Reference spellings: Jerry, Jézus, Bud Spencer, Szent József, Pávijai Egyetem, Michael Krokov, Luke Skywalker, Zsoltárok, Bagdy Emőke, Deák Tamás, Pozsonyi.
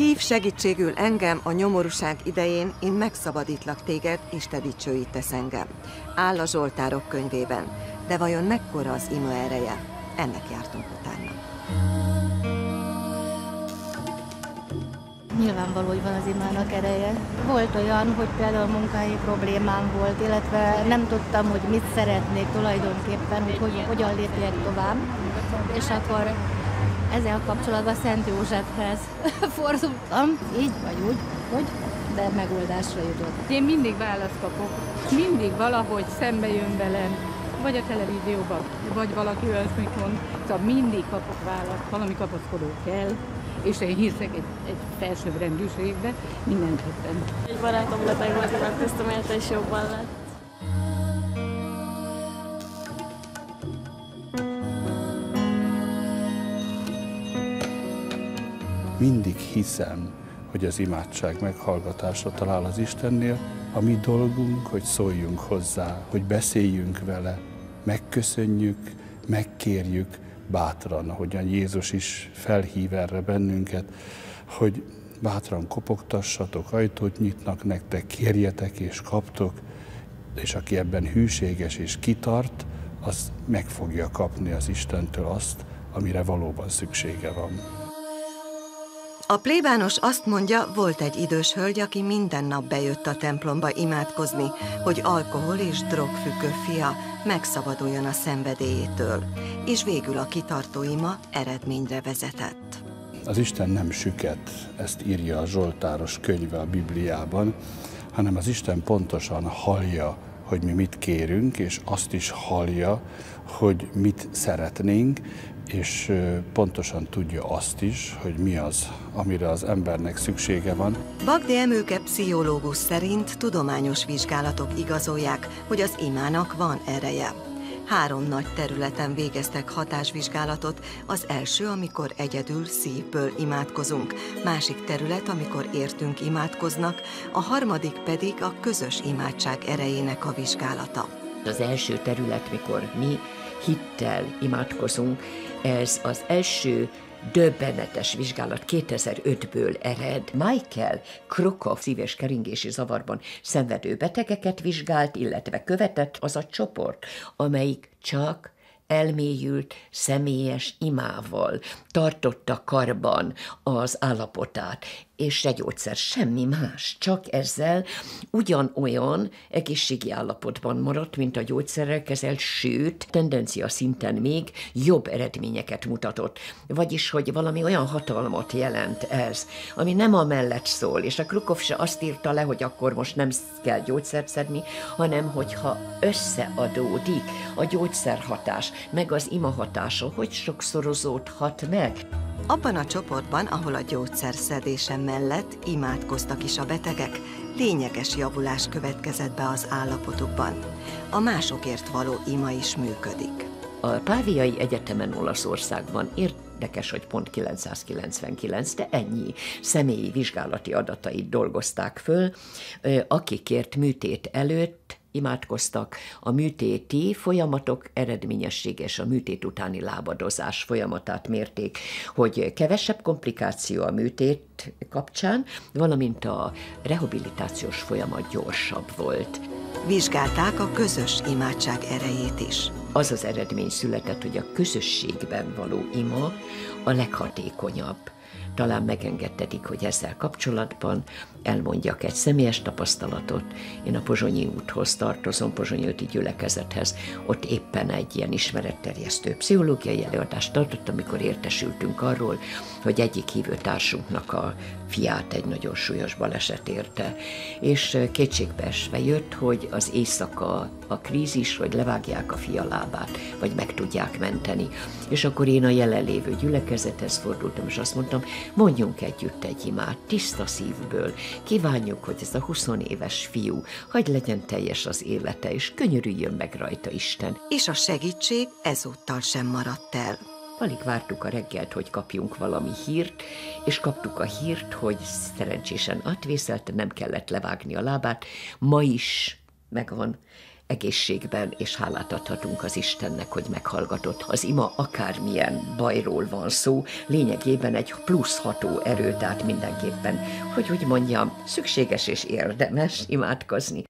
Hív segítségül engem a nyomorúság idején, én megszabadítlak téged, és te dicsőítesz engem. Áll a Zsoltárok könyvében, de vajon mekkora az ima ereje? Ennek jártunk utána. Nyilvánvaló, hogy van az imának ereje. Volt olyan, hogy például munkahelyi problémám volt, illetve nem tudtam, hogy mit szeretnék tulajdonképpen, hogy hogyan lépjek tovább, és akkor ezzel kapcsolatban Szent Józsefhez fordultam, így vagy úgy, hogy, de megoldásra jutott. Én mindig választ kapok, mindig valahogy szembe jön velem, vagy a televízióban, vagy valaki olyasmit mond, szóval mindig kapok választ, valami kapaszkodó kell, és én hiszek egy felsőbbrendűségbe, mindenképpen. Egy barátom beteg volt, megküzdtem érte, és jobban lett. Mindig hiszem, hogy az imádság meghallgatása talál az Istennél. A mi dolgunk, hogy szóljunk hozzá, hogy beszéljünk vele, megköszönjük, megkérjük bátran, ahogyan Jézus is felhív erre bennünket, hogy bátran kopogtassatok, ajtót nyitnak nektek, kérjetek és kaptok, és aki ebben hűséges és kitart, az meg fogja kapni az Istentől azt, amire valóban szüksége van. A plébános azt mondja, volt egy idős hölgy, aki minden nap bejött a templomba imádkozni, hogy alkohol és drogfüggő fia megszabaduljon a szenvedélyétől, és végül a kitartó ima eredményre vezetett. Az Isten nem süket, ezt írja a Zsoltáros könyve a Bibliában, hanem az Isten pontosan hallja, hogy mi mit kérünk, és azt is hallja, hogy mit szeretnénk, és pontosan tudja azt is, hogy mi az, amire az embernek szüksége van. Bagdy Emőke pszichológus szerint tudományos vizsgálatok igazolják, hogy az imának van ereje. 3 nagy területen végeztek hatásvizsgálatot, az első, amikor egyedül szívből imádkozunk, másik terület, amikor értünk imádkoznak, a harmadik pedig a közös imádság erejének a vizsgálata. Az első terület, mikor mi hittel imádkozunk, ez az első döbbenetes vizsgálat 2005-ből ered. Michael Krokov szív- és keringési zavarban szenvedő betegeket vizsgált, illetve követett az a csoport, amelyik csak elmélyült személyes imával tartotta karban az állapotát, és se gyógyszer, semmi más, csak ezzel ugyanolyan egészségi állapotban maradt, mint a gyógyszerrel kezelt, sőt, tendencia szinten még jobb eredményeket mutatott. Vagyis, hogy valami olyan hatalmat jelent ez, ami nem amellett szól, és a Krokov se azt írta le, hogy akkor most nem kell gyógyszert szedni, hanem hogyha összeadódik a gyógyszerhatás, meg az imahatása, hogy sokszorozódhat meg. Abban a csoportban, ahol a gyógyszerszedése mellett imádkoztak is a betegek, lényeges javulás következett be az állapotukban. A másokért való ima is működik. A Pávijai Egyetemen Olaszországban érdekes, hogy pont 999, de ennyi személyi vizsgálati adatait dolgozták föl, akikért műtét előtt imádkoztak, a műtéti folyamatok eredményessége és a műtét utáni lábadozás folyamatát mérték, hogy kevesebb komplikáció a műtét kapcsán, valamint a rehabilitációs folyamat gyorsabb volt. Vizsgálták a közös imádság erejét is. Az az eredmény született, hogy a közösségben való ima a leghatékonyabb. Talán megengedtetik, hogy ezzel kapcsolatban elmondjak egy személyes tapasztalatot. Én a Pozsonyi úthoz tartozom, Pozsonyi úti gyülekezethez. Ott éppen egy ilyen ismeretterjesztő pszichológiai előadást tartottam, amikor értesültünk arról, hogy egyik hívőtársunknak a fiát egy nagyon súlyos baleset érte. És kétségbeesve jött, hogy az éjszaka a krízis, hogy levágják a fia lábát, vagy meg tudják menteni. És akkor én a jelenlévő gyülekezethez fordultam, és azt mondtam, mondjunk együtt egy imát, tiszta szívből. Kívánjuk, hogy ez a 20 éves fiú, hogy legyen teljes az élete, és könyörüljön meg rajta Isten. És a segítség ezúttal sem maradt el. Alig vártuk a reggelt, hogy kapjunk valami hírt, és kaptuk a hírt, hogy szerencsésen átvészelte, nem kellett levágni a lábát, ma is megvan. egészségben, és hálát adhatunk az Istennek, hogy meghallgatott. Az ima akármilyen bajról van szó, lényegében egy plusz ható erő, tehát mindenképpen, hogy úgy mondjam, szükséges és érdemes imádkozni.